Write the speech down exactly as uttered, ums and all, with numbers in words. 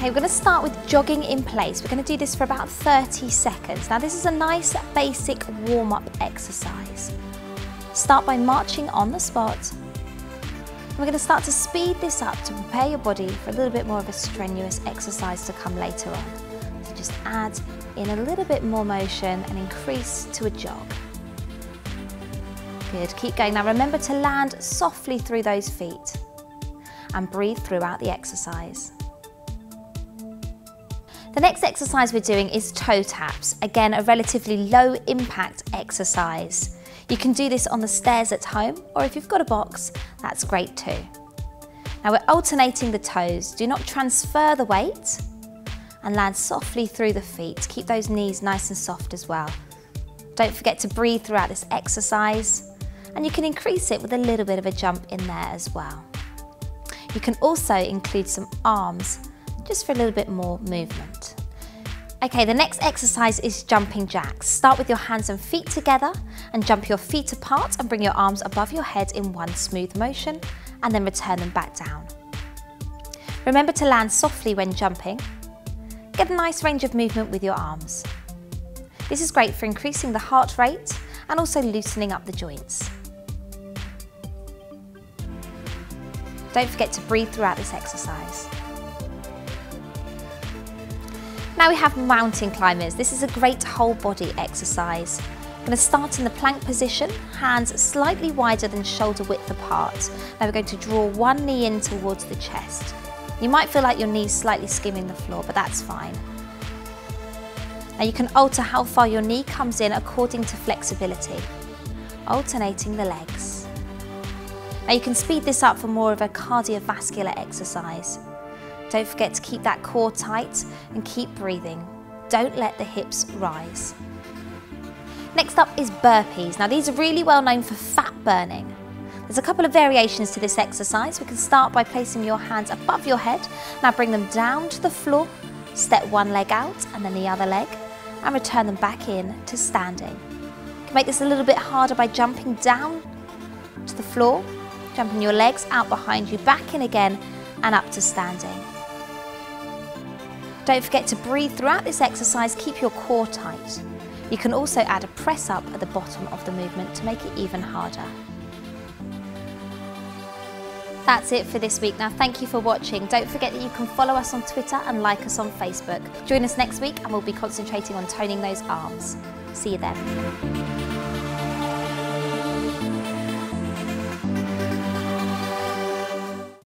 Okay, we're going to start with jogging in place. We're going to do this for about thirty seconds. Now this is a nice basic warm-up exercise. Start by marching on the spot. And we're going to start to speed this up to prepare your body for a little bit more of a strenuous exercise to come later on. So just add in a little bit more motion and increase to a jog. Good, keep going. Now remember to land softly through those feet and breathe throughout the exercise. The next exercise we're doing is toe taps. Again, a relatively low impact exercise. You can do this on the stairs at home, or if you've got a box, that's great too. Now we're alternating the toes. Do not transfer the weight and land softly through the feet. Keep those knees nice and soft as well. Don't forget to breathe throughout this exercise, and you can increase it with a little bit of a jump in there as well. You can also include some arms just for a little bit more movement. Okay, the next exercise is jumping jacks. Start with your hands and feet together and jump your feet apart and bring your arms above your head in one smooth motion and then return them back down. Remember to land softly when jumping. Get a nice range of movement with your arms. This is great for increasing the heart rate and also loosening up the joints. Don't forget to breathe throughout this exercise. Now we have mountain climbers. This is a great whole body exercise. I'm going to start in the plank position, hands slightly wider than shoulder width apart. Now we're going to draw one knee in towards the chest. You might feel like your knee's slightly skimming the floor, but that's fine. Now you can alter how far your knee comes in according to flexibility, alternating the legs. Now you can speed this up for more of a cardiovascular exercise. Don't forget to keep that core tight and keep breathing. Don't let the hips rise. Next up is burpees. Now these are really well known for fat burning. There's a couple of variations to this exercise. We can start by placing your hands above your head. Now bring them down to the floor, step one leg out and then the other leg, and return them back in to standing. You can make this a little bit harder by jumping down to the floor, jumping your legs out behind you, back in again and up to standing. Don't forget to breathe throughout this exercise, keep your core tight. You can also add a press up at the bottom of the movement to make it even harder. That's it for this week. Now thank you for watching. Don't forget that you can follow us on Twitter and like us on Facebook. Join us next week and we'll be concentrating on toning those arms. See you then.